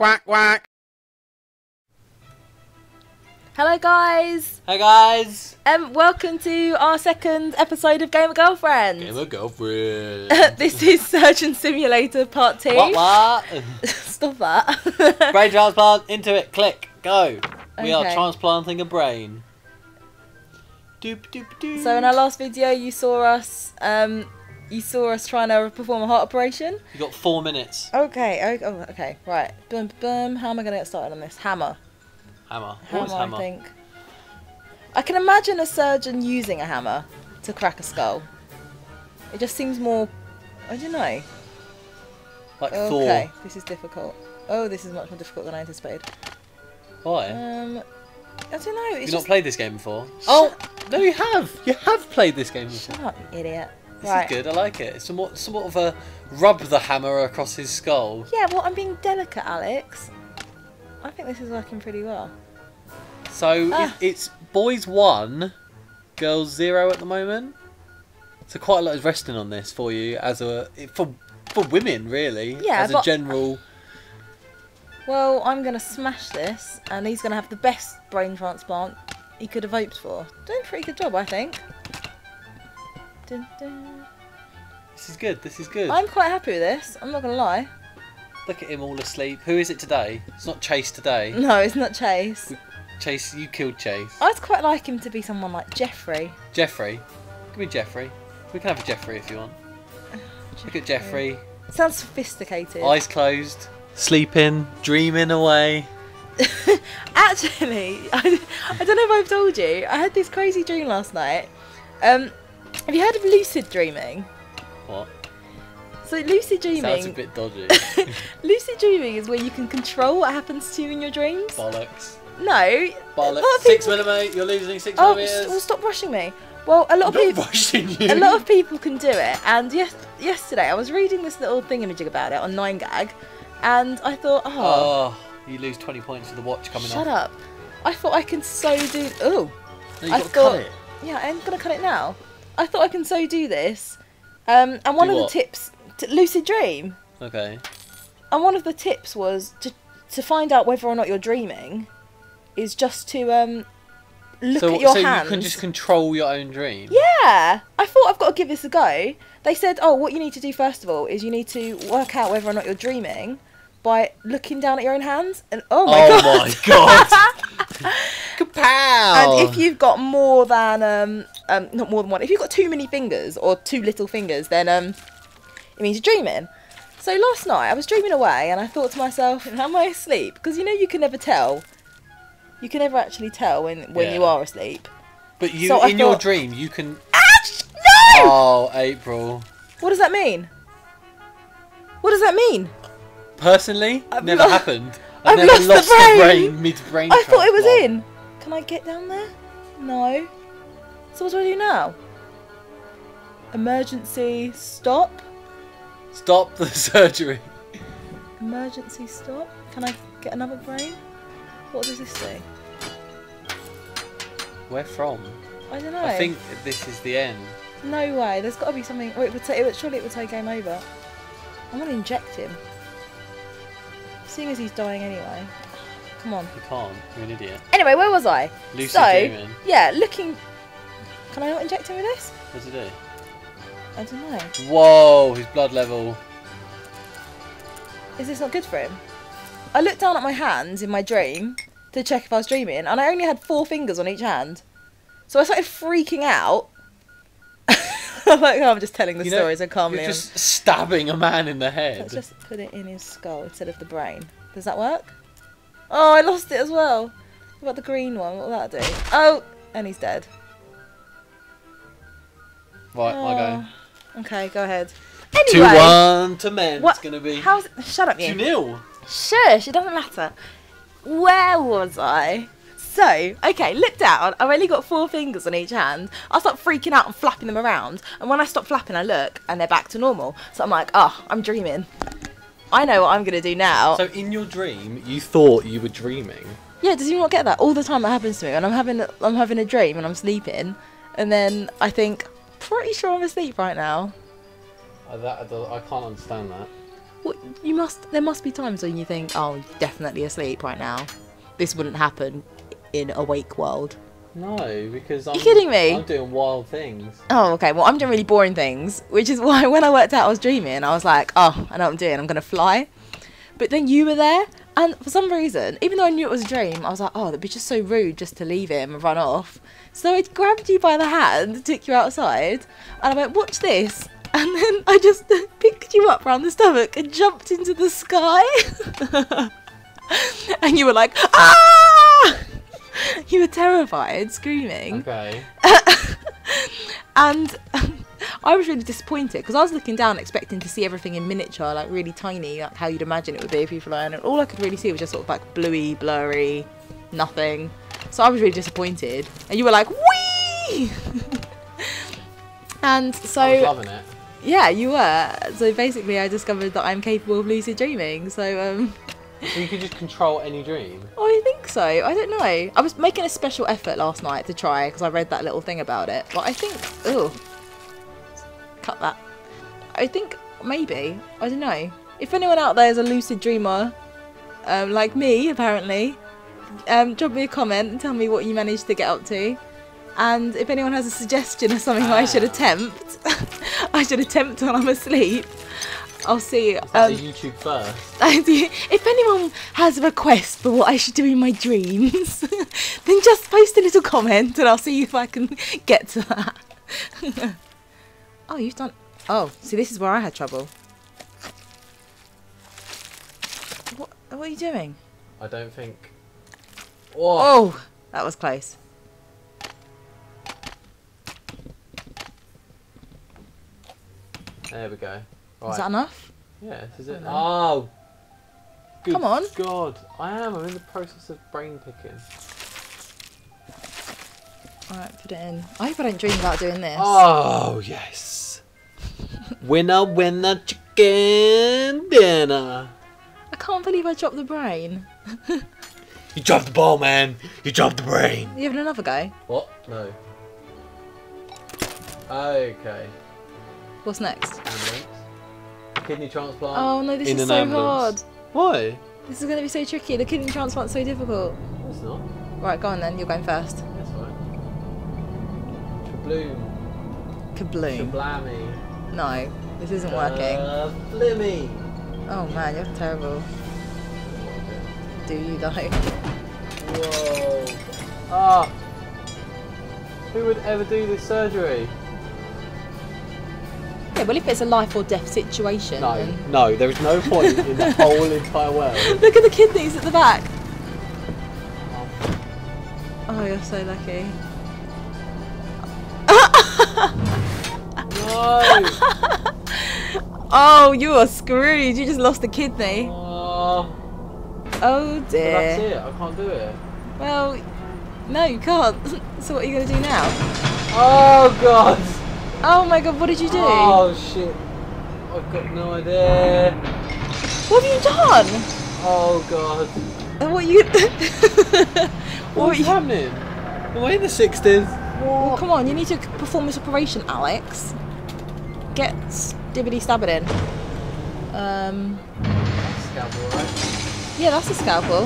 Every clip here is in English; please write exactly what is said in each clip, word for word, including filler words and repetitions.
Quack, quack. Hello guys! Hi guys! Um, welcome to our second episode of Gamer Girlfriend! Gamer Girlfriend! This is Surgeon Simulator Part two. What, what? Stop that. Brain transplant, into it, click, go! We okay. are transplanting a brain. Doop, doop, doop. So in our last video you saw us, um, you saw us trying to perform a heart operation. You got four minutes. Okay, oh, okay, right. Boom, boom, how am I going to get started on this? Hammer. Hammer. Hammer, hammer, I think. I can imagine a surgeon using a hammer to crack a skull. It just seems more, I don't know. Like okay, Thor. Okay, this is difficult. Oh, this is much more difficult than I anticipated. Why? Um, I don't know. It's You've just... not played this game before? Shut oh, no you have! You have played this game before. Shut up, you idiot. This right. is good, I like it. It's somewhat, somewhat of a rub the hammer across his skull. Yeah, well I'm being delicate, Alex. I think this is working pretty well. So ah. it, it's boys one, girls zero at the moment. So quite a lot is resting on this for you as a for for women really. Yeah, as but, a general. Well, I'm gonna smash this, and he's gonna have the best brain transplant he could have hoped for. Doing a pretty good job, I think. Dun, dun. This is good. This is good. I'm quite happy with this. I'm not gonna lie. Look at him all asleep. Who is it today? It's not Chase today. No, it's not Chase. Chase, you killed Chase. I'd quite like him to be someone like Jeffrey. Jeffrey? Give me Jeffrey. We can have a Jeffrey if you want. Jeffrey. Look at Jeffrey. Sounds sophisticated. Eyes closed. Sleeping. Dreaming away. Actually, I, I don't know if I've told you. I had this crazy dream last night. Um, have you heard of lucid dreaming? What? So lucid dreaming... Sounds a bit dodgy. Lucid dreaming is where you can control what happens to you in your dreams. Bollocks. No. Bollocks. Six people... millimetre, you're losing six oh, millimetres. Oh, well, stop rushing me. Well, a lot I'm of people... Not rushing you. A lot of people can do it. And yes, yesterday I was reading this little thingamajig about it on Nine Gag. And I thought, oh... Oh, you lose twenty points for the watch coming shut off. Shut up. I thought I can so do... Oh. No, I thought... got to cut it. Yeah, I'm going to cut it now. I thought I can so do this. Um, and one do of what? the tips... lucid dream. Okay. And one of the tips was to to find out whether or not you're dreaming is just to um look so, at your so hands. So you can just control your own dream. Yeah. I thought I've got to give this a go. They said, "Oh, what you need to do first of all is you need to work out whether or not you're dreaming by looking down at your own hands." And oh my oh god. Oh my god. Kapow. And if you've got more than um um not more than one. If you've got too many fingers or too little fingers, then um it means you're dreaming. So last night I was dreaming away and I thought to myself, am I asleep? Because you know you can never tell. You can never actually tell when, when yeah. you are asleep. But you, so in thought, your dream you can... Ash! No! Oh, April. What does that mean? What does that mean? Personally, I've never lost, happened. I've, I've never lost, lost the brain, brain mid-brain I thought it was one. in. Can I get down there? No. So what do I do now? Emergency stop. Stop the surgery. Emergency stop. Can I get another brain? What does this do? Where from? I don't know. I think this is the end. No way. There's got to be something. Oh, it would say, surely it would say game over. I'm going to inject him. Seeing as he's dying anyway. Come on. You can't. You're an idiot. Anyway, where was I? Lucid so, dreaming. Yeah, looking... Can I not inject him with this? What does it do? I don't know. Whoa, his blood level. Is this not good for him? I looked down at my hands in my dream to check if I was dreaming, and I only had four fingers on each hand. So I started freaking out. I'm like, oh, I'm just telling the you story know, so calmly. You're just I'm... stabbing a man in the head. Let's just put it in his skull instead of the brain. Does that work? Oh, I lost it as well. What about the green one? What will that do? Oh, and he's dead. Right, oh. I go. Okay, go ahead. Anyway, two one to men. It's gonna be. How's? Shut up, you. Two nil. Shush. It doesn't matter. Where was I? So, okay, look down. I've only got four fingers on each hand. I start freaking out and flapping them around. And when I stop flapping, I look, and they're back to normal. So I'm like, oh, I'm dreaming. I know what I'm gonna do now. So in your dream, you thought you were dreaming. Yeah. Does you not get that all the time? That happens to me. And I'm having, I'm having a dream, and I'm sleeping, and then I think. Pretty sure I'm asleep right now. I, that, I can't understand that. What, you must, there must be times when you think, oh, you're definitely asleep right now. This wouldn't happen in a wake world. No, because I'm, You're kidding me? I'm doing wild things. Oh, okay. Well, I'm doing really boring things, which is why when I worked out, I was dreaming. I was like, oh, I know what I'm doing. I'm going to fly. But then you were there. And for some reason, even though I knew it was a dream, I was like, oh, that'd be just so rude just to leave him and run off. So I grabbed you by the hand, took you outside, and I went, watch this. And then I just picked you up around the stomach and jumped into the sky. And you were like, ah! You were terrified, screaming. Okay. And um, I was really disappointed because I was looking down expecting to see everything in miniature, like really tiny, like how you'd imagine it would be if you were flying. And all I could really see was just sort of like bluey, blurry, nothing. So I was really disappointed. And you were like, whee! And so... I was loving it. Yeah, you were. So basically I discovered that I'm capable of lucid dreaming. So... um So you could just control any dream? I think so. I don't know. I was making a special effort last night to try because I read that little thing about it. But I think... Ooh. Cut that. I think maybe. I don't know. If anyone out there is a lucid dreamer, um, like me, apparently, um, drop me a comment and tell me what you managed to get up to. And if anyone has a suggestion of something ah. I should attempt, I should attempt when I'm asleep. I'll see. It's um, YouTube first. If anyone has a request for what I should do in my dreams, then just post a little comment and I'll see if I can get to that. Oh, you've done... Oh, see, this is where I had trouble. What, what are you doing? I don't think... Whoa. Oh, that was close. There we go. Right. Is that enough? Yeah, this is it. Oh! Good Come on. God, I am. I'm in the process of brain picking. Alright, put it in. I hope I don't dream about doing this. Oh, yes. Winner, winner, chicken dinner. I can't believe I dropped the brain. You dropped the ball, man. You dropped the brain. You having another go? What? No. Okay. What's next? Kidney transplant. Oh no, this is so ambulance. hard. Why? This is going to be so tricky. The kidney transplant's so difficult. No, it's not. Right, go on then. You're going first. That's right. Kabloom. Kabloom. Kablammy. No, this isn't uh, working. Flimmy. Oh man, you're terrible. Do you though? Whoa. Ah. Who would ever do this surgery? Yeah, well, if it's a life or death situation... No, then... no, there is no point in the whole entire world. Look at the kidneys at the back. Oh, you're so lucky. No! Oh, you are screwed. You just lost a kidney. Uh, oh, dear. Well, that's it. I can't do it. Well, no, you can't. So what are you going to do now? Oh, God. Oh my god, what did you do? Oh shit. I've got no idea. What have you done? Oh god. And what you... What's happening? Am I in the sixties? Well, come on, you need to perform this operation, Alex. Get dibbity stabbed in. Um... That's a scalpel, right? Yeah, that's a scalpel.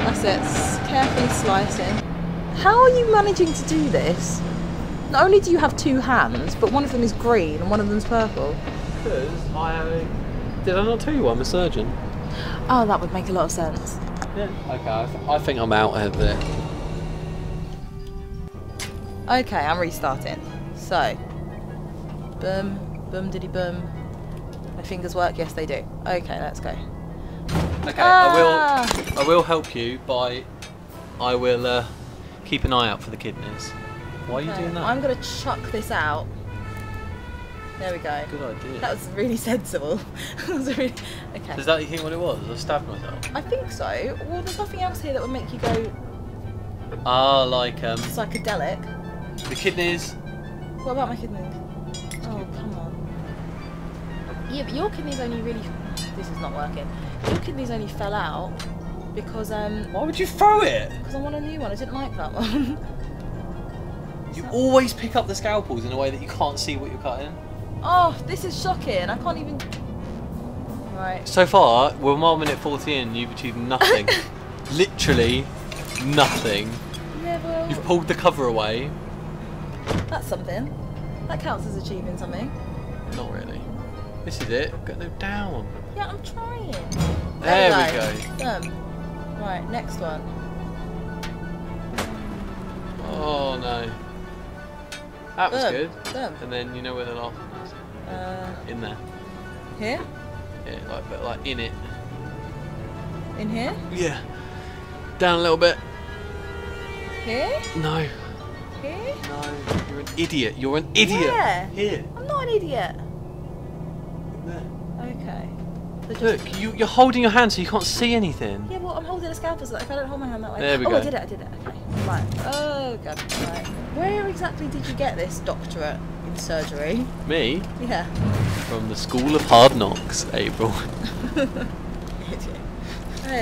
That's it. It's carefully slicing. How are you managing to do this? Not only do you have two hands, but one of them is green and one of them's purple. Because I... Did I not tell you I'm a surgeon? Oh, that would make a lot of sense. Yeah. Okay, I, th I think I'm out of it. Okay, I'm restarting. So... Boom, boom diddy boom. My fingers work? Yes, they do. Okay, let's go. Okay, ah! I will I will help you by... I will uh, keep an eye out for the kidneys. Why are you okay. doing that? I'm going to chuck this out. There we go. Good idea. That was really sensible. That was really... Okay. Is that you think what it was? I stabbed myself? I think so. Well, there's nothing else here that would make you go... Ah, like... um. Psychedelic. The kidneys. What about my kidneys? Oh, come on. Yeah, but your kidneys only really... This is not working. Your kidneys only fell out because... um. Why would you throw it? Because I want a new one. I didn't like that one. You always pick up the scalpels in a way that you can't see what you're cutting. Oh, this is shocking. I can't even... Right. So far, we're one minute forty in, you've achieved nothing. Literally nothing. Never. You've pulled the cover away. That's something. That counts as achieving something. Not really. This is it. Got no down. Yeah, I'm trying. There, there we go. go. Um, right, next one. Oh no. That was um, good. Um. And then you know where the last one is. Uh, in there. Here? Yeah, like but like in it. In here? Yeah. Down a little bit. Here? No. Here? No. You're an idiot. You're an idiot. Yeah. Here. I'm not an idiot. In there. Okay. So look, you, you're holding your hand so you can't see anything. Yeah, well, I'm holding a scalpel so that if I don't hold my hand that way. There we oh, go. I did it. I did it. Okay. Right. Oh god. Right. Where exactly did you get this doctorate in surgery? Me? Yeah. From the School of Hard Knocks, April. There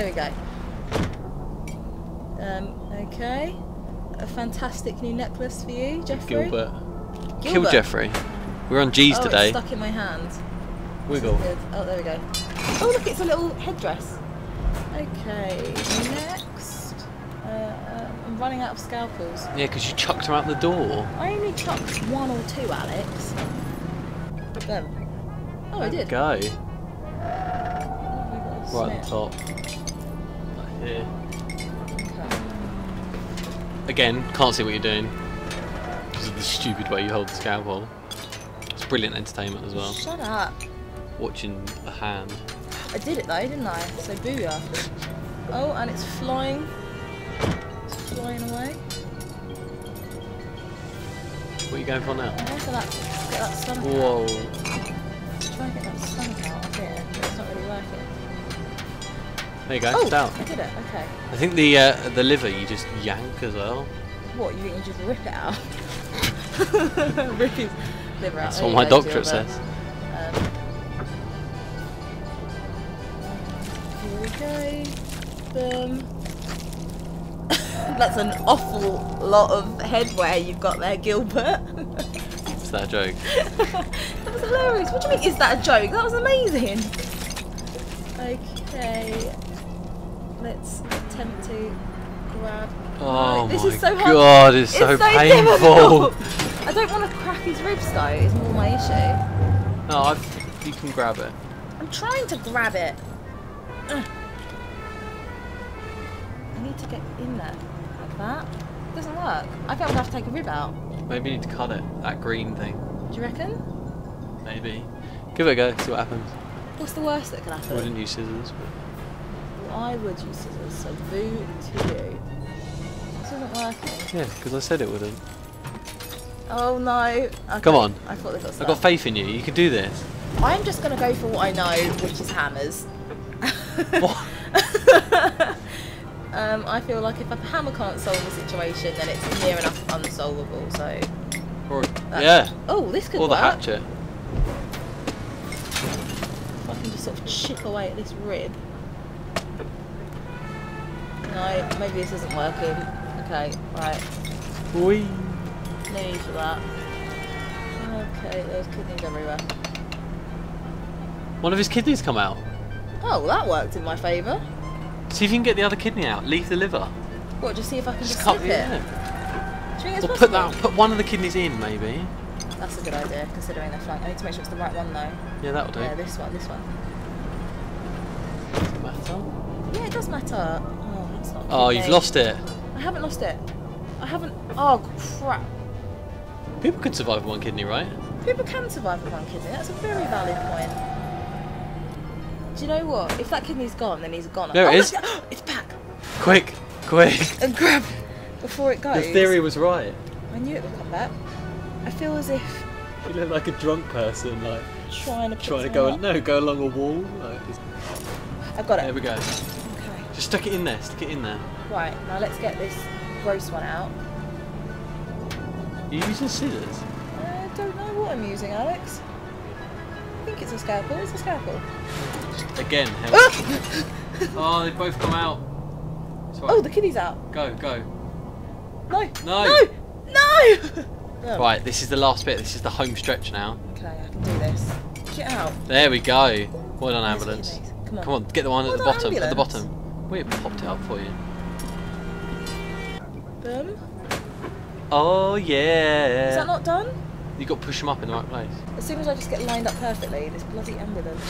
we go. Um, okay. A fantastic new necklace for you, Jeffrey. Gilbert. Gilbert. Kill Jeffrey. We're on G's oh, today. It's stuck in my hand. Wiggle. Oh, there we go. Oh, look, it's a little headdress. Okay, next. Uh, uh, I'm running out of scalpels. Yeah, because you chucked her out the door. I only chucked one or two, Alex. But then. Oh, I did. Go. Oh, right at the top. Right here. Again, can't see what you're doing because of the stupid way you hold the scalpel. It's brilliant entertainment as well. Shut up. Watching a hand. I did it though, didn't I? So booyah. Oh, and it's flying. It's flying away. What are you going for now? I want to get that stomach out. Whoa. I'm trying to get that stomach out up here, but it's not really working. There you go, oh, it's down. I did it, okay. I think the uh, the liver you just yank as well. What, you think you just rip it out? Rip his liver out. That's what my doctorate says. Um, here we go. Boom. That's an awful lot of headwear you've got there, Gilbert. Is that a joke? That was hilarious. What do you mean, is that a joke? That was amazing. Okay. Let's attempt to grab. Oh right. This my is so hard. God, it's, it's so, so painful. Difficult. I don't want to crack his ribs though. Is more my issue. No, I've, you can grab it. I'm trying to grab it. Ugh. I need to get in there like that. It doesn't work. I think I'm gonna have to take a rib out. Maybe you need to cut it. That green thing. Do you reckon? Maybe. Give it a go. See what happens. What's the worst that can happen? I wouldn't use scissors. But... I would use scissors, so boo to you. This isn't working. Yeah, because I said it wouldn't. Oh no. Okay. Come on. I thought they got stuff. I've got faith in you, you can do this. I'm just going to go for what I know, which is hammers. What? um, I feel like if a hammer can't solve the situation, then it's near enough unsolvable, so... Or, yeah. Oh, this could work. Or the hatchet. If I can just sort of chip away at this rib. No, maybe this isn't working. Okay, right. Whee! No need for that. Okay, there's kidneys everywhere. One of his kidneys come out. Oh, well, that worked in my favour. See if you can get the other kidney out. Leave the liver. What? Just see if I can just, just slip it. Yeah. Do you think it's or put that. Put one of the kidneys in, maybe. That's a good idea, considering they're flank. I need to make sure it's the right one, though. Yeah, that'll do. Yeah, this one. This one. Does it matter? Yeah, it does matter. Oh, you've lost it. I haven't lost it. I haven't. Oh, crap. People can survive one kidney, right? People can survive with one kidney. That's a very valid point. Do you know what? If that kidney's gone, then he's gone. There oh, it is. It's back. Quick, quick. And grab before it goes. The theory was right. I knew it would come back. I feel as if. You look like a drunk person, like. Trying to pick Trying to go. Up. No, go along a wall. Like, just... I've got it. There we go. Just stick it in there, stick it in there. Right, now let's get this gross one out. Are you using scissors? I don't know what I'm using, Alex. I think it's a scalpel, it's a scalpel. Just again, help. Oh, they've both come out. Right. Oh, the kidney's out. Go, go. No, no, no, no. Right, this is the last bit, this is the home stretch now. Okay, I can do this. Get out. There we go. Call it an ambulance. Come on. Come on, get the one at the bottom. At the bottom. We popped it up for you. Boom. Oh yeah. Is that not done? You got to push them up in the right place. As soon as I just get lined up perfectly, this bloody ambulance.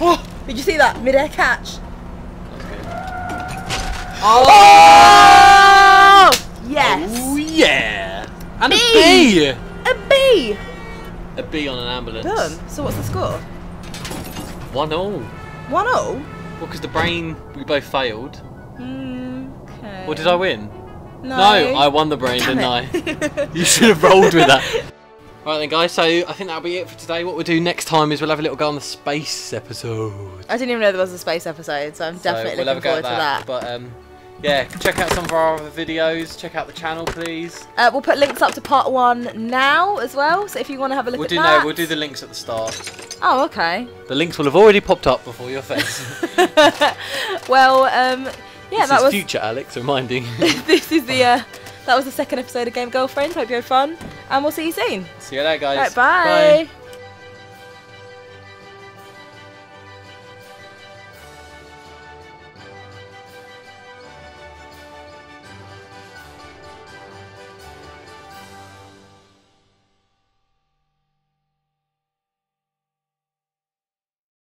Oh! Did you see that mid-air catch? Oh! Oh! Yes! Oh yeah! And bee. a bee! A bee! A bee on an ambulance. Done. So what's the score? One all. One all? Well, because the brain, we both failed. Mm, okay. Or did I win? No. No, I won the brain, Damn didn't it. I? You should have rolled with that. Right then guys, so I think that'll be it for today. What we'll do next time is we'll have a little go on the space episode. I didn't even know there was a space episode, so I'm definitely so we'll looking forward to that. But um, yeah, check out some of our other videos, check out the channel please. Uh, we'll put links up to part one now as well, so if you want to have a look we'll at do, that. No, we'll do the links at the start. Oh, okay. The links will have already popped up before your face. Well, um, yeah, this that is was... future Alex, reminding. This is the... Uh, that was the second episode of Gamer Girlfriend. Hope you had fun. And we'll see you soon. See you later, guys. Right, bye. Bye.